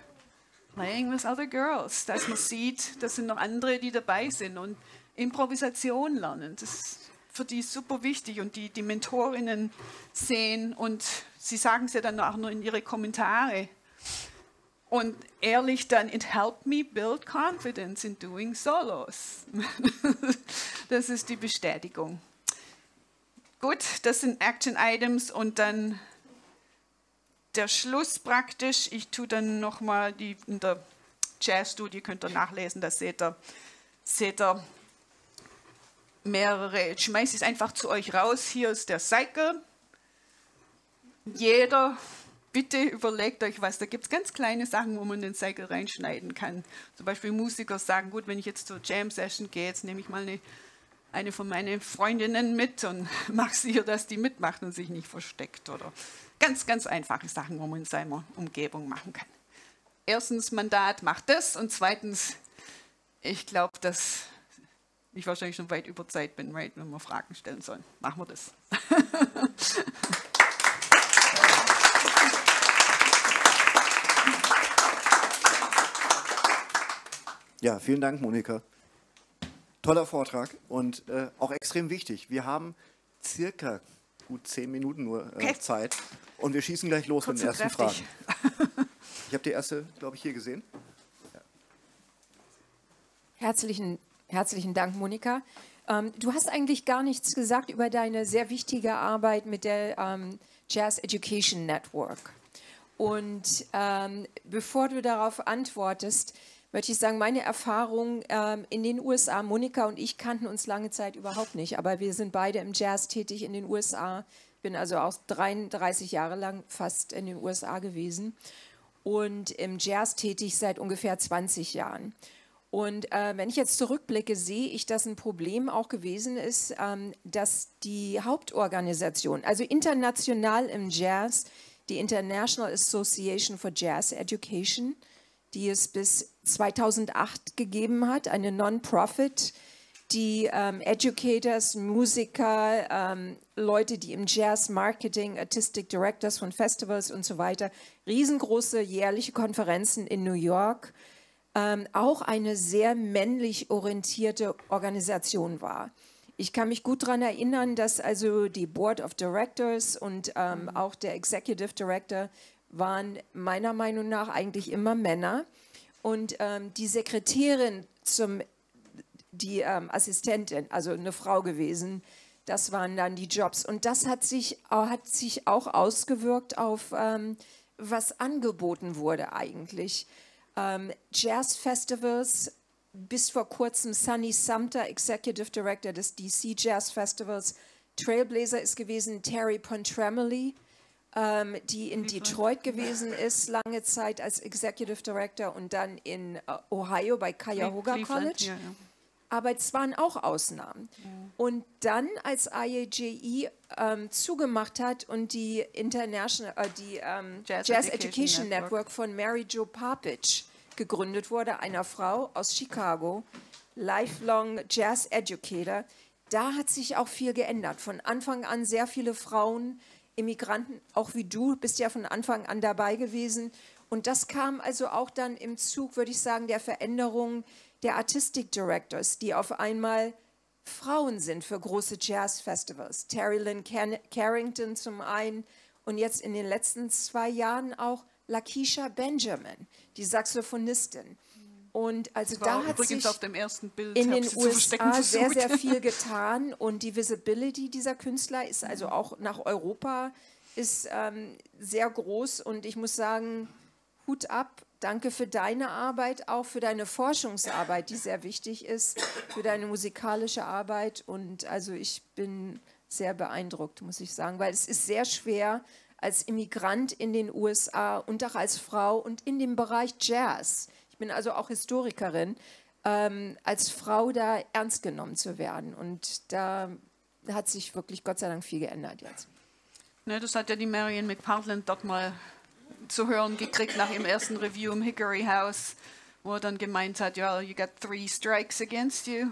Playing with other girls, dass man sieht, das sind noch andere, die dabei sind und Improvisation lernen, das ist für die super wichtig und die Mentorinnen sehen und sie sagen es ja dann auch nur in ihre Kommentare und ehrlich dann, it helped me build confidence in doing solos. Das ist die Bestätigung. Gut, das sind Action Items und dann der Schluss praktisch, ich tue dann nochmal in der Jazzstudie, könnt ihr nachlesen, da seht ihr mehrere, ich schmeiße es einfach zu euch raus, hier ist der Cycle. Jeder, bitte überlegt euch was, da gibt es ganz kleine Sachen, wo man den Cycle reinschneiden kann. Zum Beispiel Musiker sagen, gut, wenn ich jetzt zur Jam-Session gehe, jetzt nehme ich mal eine von meinen Freundinnen mit und mache sicher, dass die mitmacht und sich nicht versteckt oder... Ganz, ganz einfache Sachen, wo man in seiner Umgebung machen kann. Erstens, Mandat macht das und zweitens, ich glaube, dass ich wahrscheinlich schon weit über Zeit bin, right, wenn wir Fragen stellen sollen. Machen wir das. Ja, vielen Dank, Monika. Toller Vortrag und auch extrem wichtig. Wir haben circa gut 10 Minuten nur Zeit. Und wir schießen gleich los mit den ersten Fragen. Ich habe die erste, glaube ich, hier gesehen. Ja. Herzlichen Dank, Monika. Du hast eigentlich gar nichts gesagt über deine sehr wichtige Arbeit mit der Jazz Education Network. Und bevor du darauf antwortest, möchte ich sagen, meine Erfahrung in den USA, Monika und ich kannten uns lange Zeit überhaupt nicht, aber wir sind beide im Jazz tätig in den USA. Ich bin also auch 33 Jahre lang fast in den USA gewesen und im Jazz tätig seit ungefähr 20 Jahren. Und wenn ich jetzt zurückblicke, sehe ich, dass ein Problem auch gewesen ist, dass die Hauptorganisation, also international im Jazz, die International Association for Jazz Education, die es bis 2008 gegeben hat, eine Non-Profit, die Educators, Musiker, Leute, die im Jazz, Marketing, Artistic Directors von Festivals und so weiter, riesengroße jährliche Konferenzen in New York, auch eine sehr männlich orientierte Organisation war. Ich kann mich gut daran erinnern, dass also die Board of Directors und auch der Executive Director waren meiner Meinung nach eigentlich immer Männer. Und die Sekretärin, die Assistentin, also eine Frau gewesen, das waren dann die Jobs. Und das hat sich auch ausgewirkt auf, was angeboten wurde eigentlich. Jazz-Festivals, bis vor kurzem Sunny Sumter, Executive Director des DC Jazz Festivals. Trailblazer ist gewesen Terry Pontremoli, die in Detroit gewesen ist, lange Zeit als Executive Director und dann in Ohio bei Cuyahoga College. Ja, ja. Aber es waren auch Ausnahmen. Ja. Und dann, als IAJE zugemacht hat und die Jazz Education Network von Mary Jo Papich gegründet wurde, einer Frau aus Chicago, lifelong Jazz Educator, da hat sich auch viel geändert. Von Anfang an sehr viele Frauen, Immigranten, auch wie du, bist ja von Anfang an dabei gewesen. Und das kam also auch dann im Zug, würde ich sagen, der Veränderung der Artistic Directors, die auf einmal Frauen sind für große Jazz-Festivals. Terri Lyne Carrington zum einen und jetzt in den letzten 2 Jahren auch Lakeisha Benjamin, die Saxophonistin. Und also da hat sich auf dem ersten Bild in den USA sehr, sehr viel getan und die Visibility dieser Künstler ist also auch nach Europa ist sehr groß und ich muss sagen, Hut ab. Danke für deine Arbeit, auch für deine Forschungsarbeit, die sehr wichtig ist, für deine musikalische Arbeit. Und also ich bin sehr beeindruckt, muss ich sagen, weil es ist sehr schwer, als Immigrant in den USA und auch als Frau und in dem Bereich Jazz, ich bin also auch Historikerin, als Frau da ernst genommen zu werden. Und da hat sich wirklich Gott sei Dank viel geändert jetzt. Ne, das hat ja die Marian McPartland dort mal zu hören gekriegt nach dem ersten Review im Hickory House, wo er dann gemeint hat, ja, you got 3 strikes against you.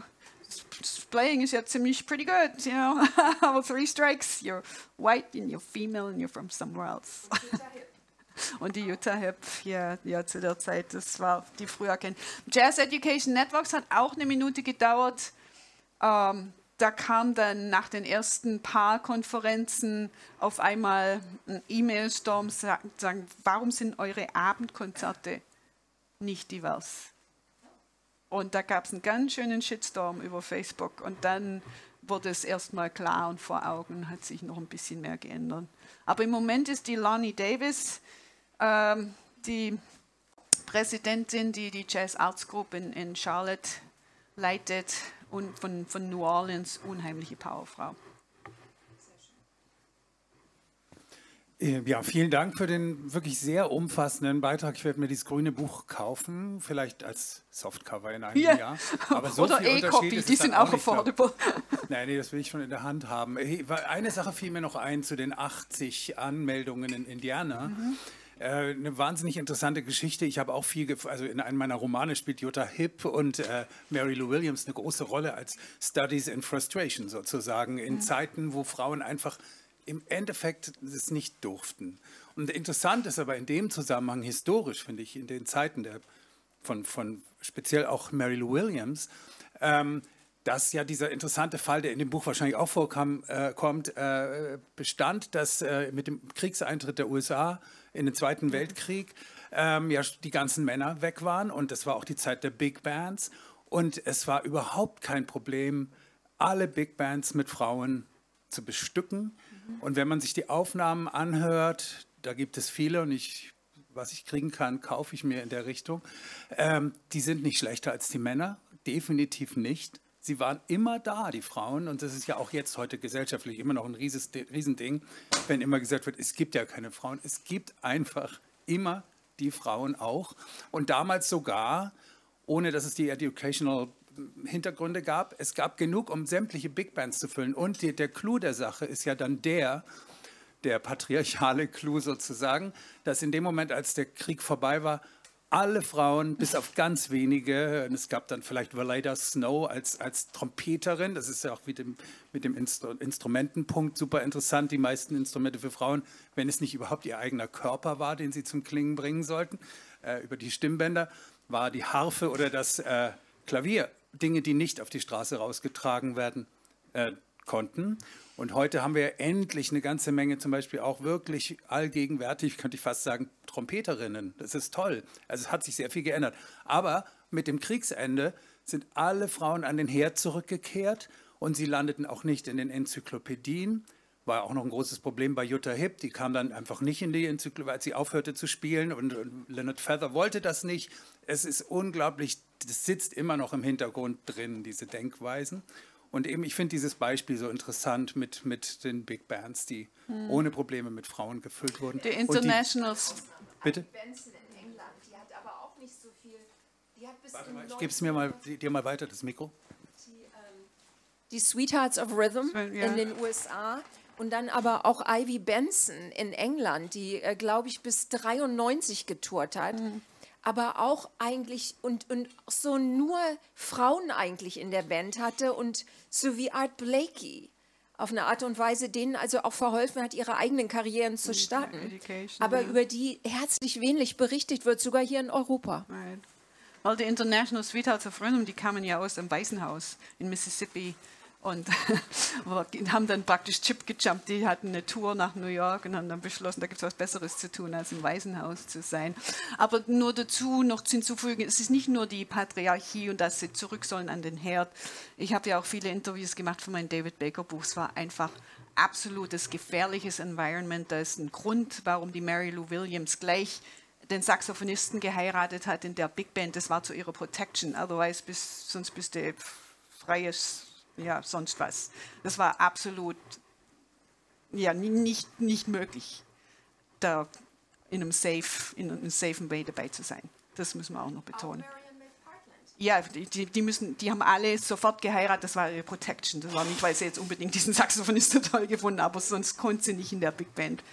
Das Playing ist ja ziemlich pretty good, you know, aber 3 strikes, you're white and you're female and you're from somewhere else. Und die Jutta Hipp, ja, zu der Zeit, das war die früher kennen. Jazz Education Networks hat auch eine Minute gedauert. Da kam dann nach den ersten paar Konferenzen auf einmal ein E-Mail-Storm, sagen, warum sind eure Abendkonzerte nicht divers? Und da gab es einen ganz schönen Shitstorm über Facebook. Und dann wurde es erstmal klar und vor Augen hat sich noch ein bisschen mehr geändert. Aber im Moment ist die Lonnie Davis, die Präsidentin, die die Jazz Arts Group in Charlotte leitet, und von New Orleans, unheimliche Powerfrau. Ja, vielen Dank für den wirklich sehr umfassenden Beitrag. Ich werde mir dieses grüne Buch kaufen, vielleicht als Softcover in einem Jahr. Aber so oder E-Copy, die sind auch affordable. Nein, das will ich schon in der Hand haben. Eine Sache fiel mir noch ein zu den 80 Anmeldungen in Indiana. Mhm. Eine wahnsinnig interessante Geschichte. Ich habe auch viel, also in einem meiner Romane spielt Jutta Hipp und Mary Lou Williams eine große Rolle als Studies in Frustration sozusagen, in Zeiten, wo Frauen einfach im Endeffekt es nicht durften. Und interessant ist aber in dem Zusammenhang historisch, finde ich, in den Zeiten von speziell auch Mary Lou Williams, dass ja dieser interessante Fall, der in dem Buch wahrscheinlich auch vorkommt, bestand, dass mit dem Kriegseintritt der USA in den Zweiten Weltkrieg ja die ganzen Männer weg waren und das war auch die Zeit der Big Bands und es war überhaupt kein Problem, alle Big Bands mit Frauen zu bestücken. Und wenn man sich die Aufnahmen anhört, da gibt es viele und was ich kriegen kann, kaufe ich mir in der Richtung. Die sind nicht schlechter als die Männer, definitiv nicht. Sie waren immer da, die Frauen, und das ist ja auch jetzt heute gesellschaftlich immer noch ein Riesending, wenn immer gesagt wird, es gibt ja keine Frauen. Es gibt einfach immer die Frauen auch. Und damals sogar, ohne dass es die educational Hintergründe gab, es gab genug, um sämtliche Big Bands zu füllen. Und der Clou der Sache ist ja dann der patriarchale Clou sozusagen, dass in dem Moment, als der Krieg vorbei war, alle Frauen, bis auf ganz wenige, und es gab dann vielleicht Valeda Snow als Trompeterin, das ist ja auch mit dem Instrumentenpunkt super interessant, die meisten Instrumente für Frauen, wenn es nicht überhaupt ihr eigener Körper war, den sie zum Klingen bringen sollten, über die Stimmbänder, war die Harfe oder das Klavier, Dinge, die nicht auf die Straße rausgetragen werden konnten. Und heute haben wir endlich eine ganze Menge, zum Beispiel auch wirklich allgegenwärtig, könnte ich fast sagen, Trompeterinnen. Das ist toll. Also es hat sich sehr viel geändert. Aber mit dem Kriegsende sind alle Frauen an den Herd zurückgekehrt und sie landeten auch nicht in den Enzyklopädien. War auch noch ein großes Problem bei Jutta Hipp. Die kam dann einfach nicht in die Enzyklopädie, als sie aufhörte zu spielen. Und Leonard Feather wollte das nicht. Es ist unglaublich, das sitzt immer noch im Hintergrund drin, diese Denkweisen. Und eben, ich finde dieses Beispiel so interessant mit den Big Bands, die ohne Probleme mit Frauen gefüllt wurden. Die Internationals. Bitte? Die hat aber auch nicht so viel. Die hat bis warte mal, ich gebe es dir mal weiter, das Mikro. Die Sweethearts of Rhythm in den USA. Und dann aber auch Ivy Benson in England, die, glaube ich, bis 93 getourt hat. Mhm. Aber auch eigentlich und so nur Frauen eigentlich in der Band hatte und so wie Art Blakey auf eine Art und Weise denen also auch verholfen hat, ihre eigenen Karrieren zu starten. Aber über die herzlich wenig berichtet wird, sogar hier in Europa. Right. Weil die International Sweethearts of Rhythm, die kamen ja aus dem Weißen Haus in Mississippi. Und haben dann praktisch Chip gejumpt, die hatten eine Tour nach New York und haben dann beschlossen, da gibt es was Besseres zu tun, als im Weißen Haus zu sein. Aber nur dazu noch hinzufügen, es ist nicht nur die Patriarchie und dass sie zurück sollen an den Herd. Ich habe ja auch viele Interviews gemacht für mein David Baker Buch, es war einfach absolutes gefährliches Environment. Da ist ein Grund, warum die Mary Lou Williams gleich den Saxophonisten geheiratet hat in der Big Band, das war zu ihrer Protection, otherwise sonst bist du freies... Ja, sonst was. Das war absolut ja, nicht möglich, da in einem safen Way dabei zu sein. Das müssen wir auch noch betonen. Ja, die haben alle sofort geheiratet, das war ihre Protection. Das war nicht, weil sie jetzt unbedingt diesen Saxophonisten toll gefunden haben, aber sonst konnten sie nicht in der Big Band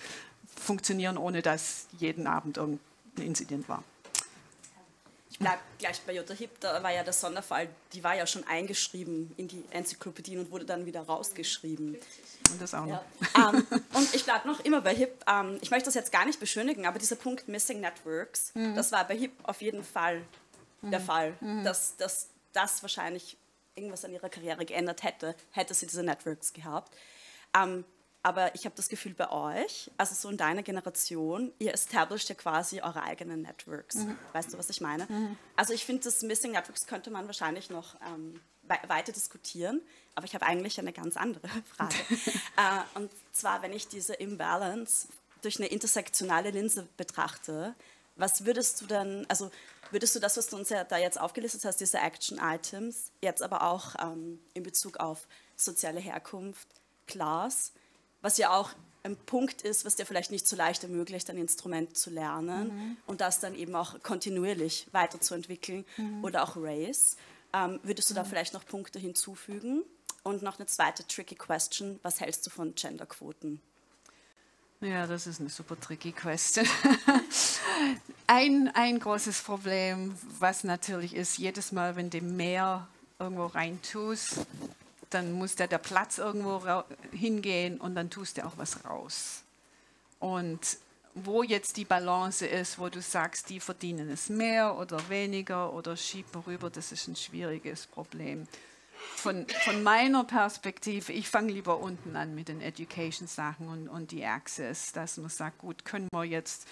funktionieren, ohne dass jeden Abend irgendein Incident war. Ich bleibe gleich bei Jutta Hipp, da war ja der Sonderfall, die war ja schon eingeschrieben in die Enzyklopädien und wurde dann wieder rausgeschrieben. Und das auch noch. Ja. Und ich bleibe noch immer bei Hipp, ich möchte das jetzt gar nicht beschönigen, aber dieser Punkt Missing Networks, das war bei Hipp auf jeden Fall der Fall, dass das wahrscheinlich irgendwas an ihrer Karriere geändert hätte, hätte sie diese Networks gehabt. Aber ich habe das Gefühl bei euch, also so in deiner Generation, ihr established ja quasi eure eigenen Networks. Weißt du, was ich meine? Also ich finde, das Missing Networks könnte man wahrscheinlich noch weiter diskutieren, aber ich habe eigentlich eine ganz andere Frage. Und zwar, wenn ich diese Imbalance durch eine intersektionale Linse betrachte, was würdest du denn, also würdest du das, was du uns ja da jetzt aufgelistet hast, diese Action-Items, jetzt aber auch in Bezug auf soziale Herkunft, Class, was ja auch ein Punkt ist, was dir vielleicht nicht so leicht ermöglicht, ein Instrument zu lernen und das dann eben auch kontinuierlich weiterzuentwickeln oder auch Race. Würdest du da vielleicht noch Punkte hinzufügen? Und noch eine zweite tricky question, was hältst du von Genderquoten? Ja, das ist eine super tricky question. ein großes Problem, was natürlich ist, jedes Mal, wenn du mehr irgendwo rein tust, dann muss der Platz irgendwo hingehen und dann tust du auch was raus. Und wo jetzt die Balance ist, wo du sagst, die verdienen es mehr oder weniger oder schieben rüber, das ist ein schwieriges Problem. Von meiner Perspektive, ich fange lieber unten an mit den Education-Sachen und die Access, dass man sagt, gut, können wir jetzt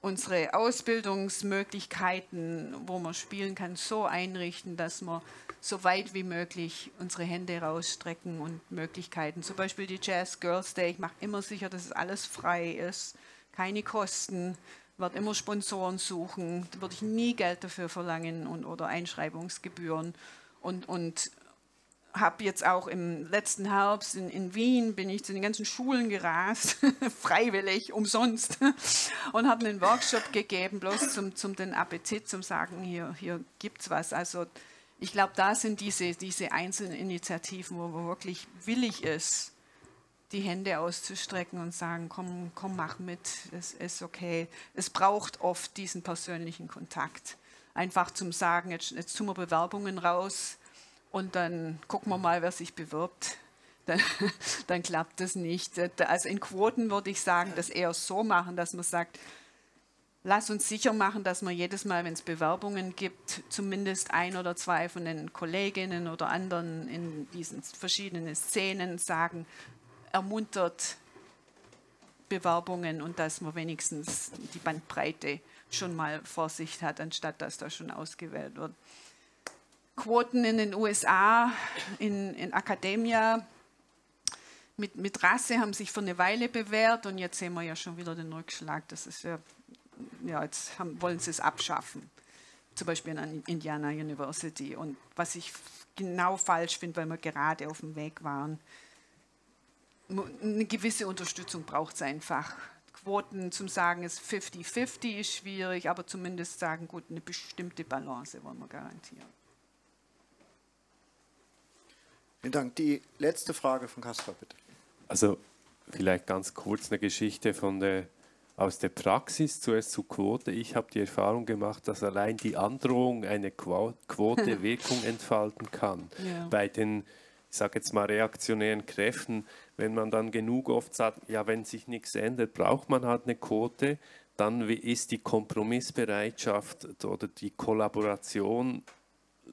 unsere Ausbildungsmöglichkeiten, wo man spielen kann, so einrichten, dass wir so weit wie möglich unsere Hände rausstrecken und Möglichkeiten, zum Beispiel die Jazz Girls Day, ich mache immer sicher, dass es alles frei ist, keine Kosten, werde immer Sponsoren suchen, da würde ich nie Geld dafür verlangen oder Einschreibungsgebühren und habe jetzt auch im letzten Herbst in Wien, bin ich zu den ganzen Schulen gerast, freiwillig, umsonst, und habe einen Workshop gegeben, bloß zum den Appetit, zum Sagen, hier gibt es was. Also ich glaube, da sind diese einzelnen Initiativen, wo man wirklich willig ist, die Hände auszustrecken und sagen, komm, mach mit, es ist okay. Es braucht oft diesen persönlichen Kontakt. Einfach zum Sagen, jetzt tun wir Bewerbungen raus, und dann gucken wir mal, wer sich bewirbt. Dann klappt das nicht. Also in Quoten würde ich sagen, das eher so machen, dass man sagt, lass uns sicher machen, dass wir jedes Mal, wenn es Bewerbungen gibt, zumindest ein oder zwei von den Kolleginnen oder anderen in diesen verschiedenen Szenen sagen, ermuntert Bewerbungen und dass man wenigstens die Bandbreite schon mal vor sich hat, anstatt dass da schon ausgewählt wird. Quoten in den USA, in Academia mit Rasse haben sich für eine Weile bewährt und jetzt sehen wir ja schon wieder den Rückschlag. Das ist ja jetzt wollen sie es abschaffen, zum Beispiel an der Indiana University. Und was ich genau falsch finde, weil wir gerade auf dem Weg waren, eine gewisse Unterstützung braucht es einfach. Quoten zum Sagen ist 50-50 ist schwierig, aber zumindest sagen, gut, eine bestimmte Balance wollen wir garantieren. Vielen Dank. Die letzte Frage von Kasper, bitte. Also vielleicht ganz kurz eine Geschichte aus der Praxis, zuerst zu Quote. Ich habe die Erfahrung gemacht, dass allein die Androhung eine Quote Wirkung entfalten kann. Ja. Bei den, ich sage jetzt mal, reaktionären Kräften, wenn man dann genug oft sagt, ja, wenn sich nichts ändert, braucht man halt eine Quote, dann ist die Kompromissbereitschaft oder die Kollaboration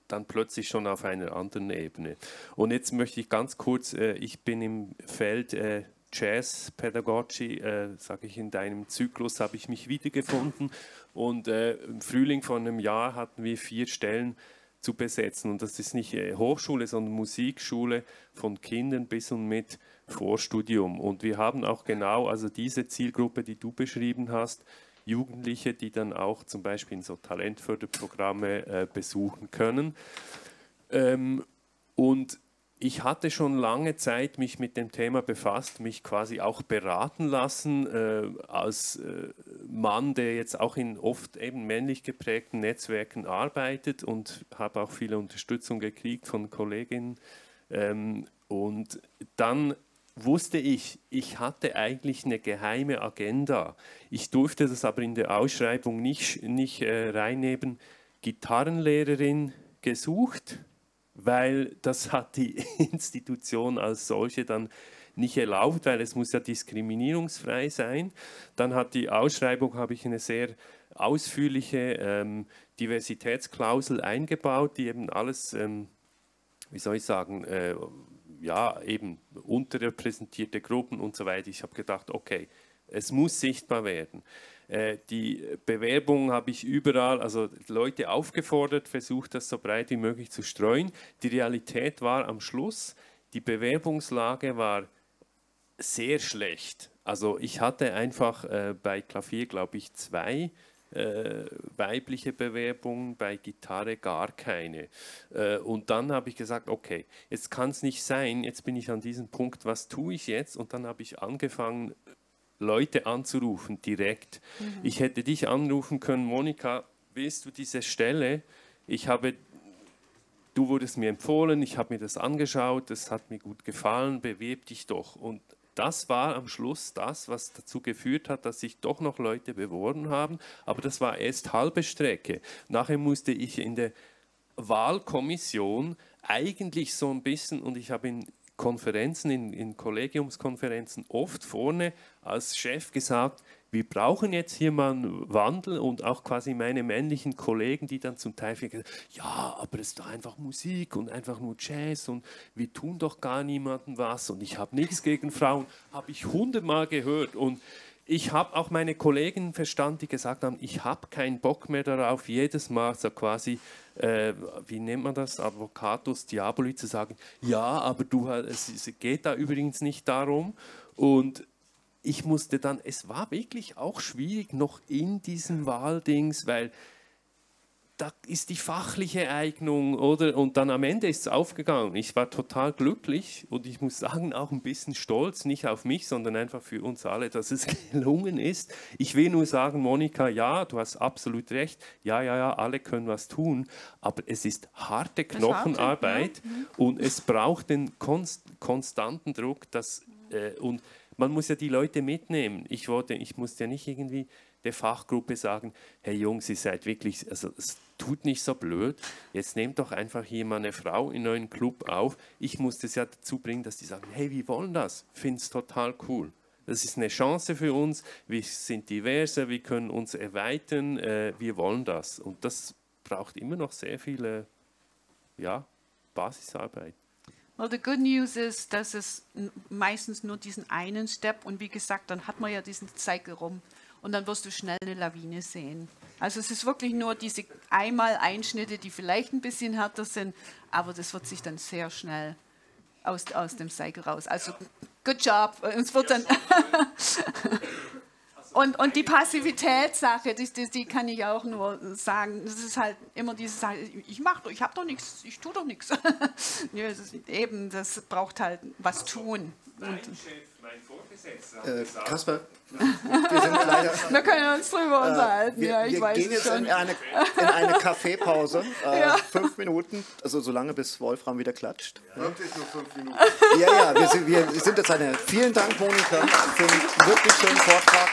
dann plötzlich schon auf einer anderen Ebene. Und jetzt möchte ich ganz kurz, ich bin im Feld Jazzpädagogie, sage ich, in deinem Zyklus habe ich mich wiedergefunden und im Frühling von einem Jahr hatten wir 4 Stellen zu besetzen und das ist nicht Hochschule, sondern Musikschule von Kindern bis und mit Vorstudium und wir haben auch genau also diese Zielgruppe, die du beschrieben hast, Jugendliche, die dann auch zum Beispiel in so Talentförderprogramme besuchen können. Und ich hatte schon lange Zeit mich mit dem Thema befasst, mich quasi auch beraten lassen als Mann, der jetzt auch in oft eben männlich geprägten Netzwerken arbeitet und habe auch viele Unterstützung gekriegt von Kolleginnen. Und dann wusste ich, ich hatte eigentlich eine geheime Agenda. Ich durfte das aber in der Ausschreibung nicht reinnehmen. Gitarrenlehrerin gesucht, weil das hat die Institution als solche dann nicht erlaubt, weil es muss ja diskriminierungsfrei sein. Dann hat die Ausschreibung, habe ich eine sehr ausführliche Diversitätsklausel eingebaut, die eben alles, wie soll ich sagen, ja, eben unterrepräsentierte Gruppen und so weiter. Ich habe gedacht, okay, es muss sichtbar werden. Die Bewerbungen habe ich überall, also Leute aufgefordert, versucht, das so breit wie möglich zu streuen. Die Realität war am Schluss, die Bewerbungslage war sehr schlecht. Also ich hatte einfach bei Klavier, glaube ich, 2 weibliche Bewerbungen, bei Gitarre gar keine. Und dann habe ich gesagt, okay, jetzt kann es nicht sein, jetzt bin ich an diesem Punkt, was tue ich jetzt? Und dann habe ich angefangen, Leute anzurufen, direkt. Mhm. Ich hätte dich anrufen können, Monika, willst du diese Stelle? Du wurdest mir empfohlen, ich habe mir das angeschaut, das hat mir gut gefallen, bewirb dich doch. Und das war am Schluss das, was dazu geführt hat, dass sich doch noch Leute beworben haben. Aber das war erst halbe Strecke. Nachher musste ich in der Wahlkommission eigentlich so ein bisschen, und ich habe in Konferenzen, in Kollegiumskonferenzen oft vorne als Chef gesagt, wir brauchen jetzt hier mal einen Wandel und auch quasi meine männlichen Kollegen, die dann zum Teil sagen, ja, aber es ist doch einfach Musik und einfach nur Jazz und wir tun doch gar niemandem was und ich habe nichts gegen Frauen, habe ich 100-mal gehört und ich habe auch meine Kollegen verstanden, die gesagt haben, ich habe keinen Bock mehr darauf, jedes Mal so quasi, wie nennt man das, Advocatus Diaboli zu sagen, ja, aber es geht da übrigens nicht darum und ich musste dann, es war wirklich auch schwierig noch in diesem Wahldings, weil da ist die fachliche Eignung, oder? Und dann am Ende ist es aufgegangen. Ich war total glücklich und ich muss sagen, auch ein bisschen stolz, nicht auf mich, sondern einfach für uns alle, dass es gelungen ist. Ich will nur sagen, Monika, ja, du hast absolut recht. Ja, alle können was tun, aber es ist harte Knochenarbeit und es braucht den konstanten Druck, und man muss ja die Leute mitnehmen. Ich musste ja nicht irgendwie der Fachgruppe sagen, hey Jungs, ihr seid wirklich, also es tut nicht so blöd, jetzt nehmt doch einfach hier mal eine Frau in einen Club auf. Ich musste es ja dazu bringen, dass die sagen, hey, wir wollen das, finde es total cool. Das ist eine Chance für uns, wir sind diverser, wir können uns erweitern, wir wollen das. Und das braucht immer noch sehr viele Basisarbeit. Well, the good news is, dass es meistens nur diesen einen Step und wie gesagt, dann hat man ja diesen Cycle rum und dann wirst du schnell eine Lawine sehen. Also es ist wirklich nur diese Einmal-Einschnitte, die vielleicht ein bisschen härter sind, aber das wird sich dann sehr schnell aus dem Cycle raus. Also good job. Uns wird dann und die Passivitätssache, die kann ich auch nur sagen. Das ist halt immer diese Sache, ich habe doch nichts, ich tue doch nichts. Ja, eben, das braucht halt was tun. Mein Chef, mein Vorgesetzter hat gesagt, Kasper, wir sind leider... Wir können uns drüber unterhalten, wir gehen jetzt schon in eine Kaffeepause, 5 Minuten, also so lange, bis Wolfram wieder klatscht. Wirklich nur 5 Minuten. Wir sind jetzt eine... Vielen Dank, Monika, für einen wirklich schönen Vortrag.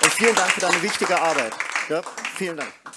Und vielen Dank für deine wichtige Arbeit. Ja, vielen Dank.